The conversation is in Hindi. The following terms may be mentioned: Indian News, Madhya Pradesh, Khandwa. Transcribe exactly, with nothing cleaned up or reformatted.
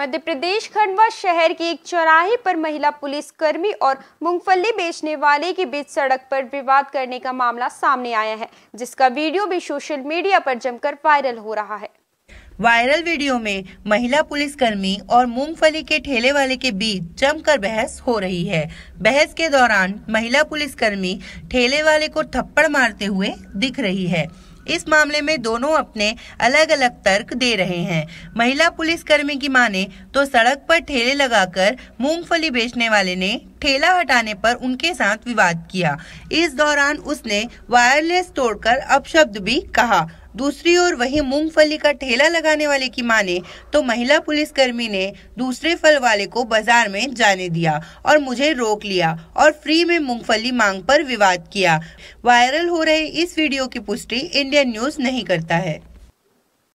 मध्य प्रदेश खंडवा शहर की एक चौराहे पर महिला पुलिसकर्मी और मूंगफली बेचने वाले के बीच सड़क पर विवाद करने का मामला सामने आया है, जिसका वीडियो भी सोशल मीडिया पर जमकर वायरल हो रहा है। वायरल वीडियो में महिला पुलिसकर्मी और मूंगफली के ठेले वाले के बीच जमकर बहस हो रही है। बहस के दौरान महिला पुलिसकर्मी ठेले वाले को थप्पड़ मारते हुए दिख रही है। इस मामले में दोनों अपने अलग अलग तर्क दे रहे हैं। महिला पुलिसकर्मी की माने तो सड़क पर ठेले लगाकर मूंगफली बेचने वाले ने ठेला हटाने पर उनके साथ विवाद किया। इस दौरान उसने वायरलेस तोड़कर अपशब्द भी कहा। दूसरी ओर वही मूंगफली का ठेला लगाने वाले की माने तो महिला पुलिसकर्मी ने दूसरे फल वाले को बाजार में जाने दिया और मुझे रोक लिया और फ्री में मूंगफली मांग पर विवाद किया। वायरल हो रहे इस वीडियो की पुष्टि इंडियन न्यूज़ नहीं करता है।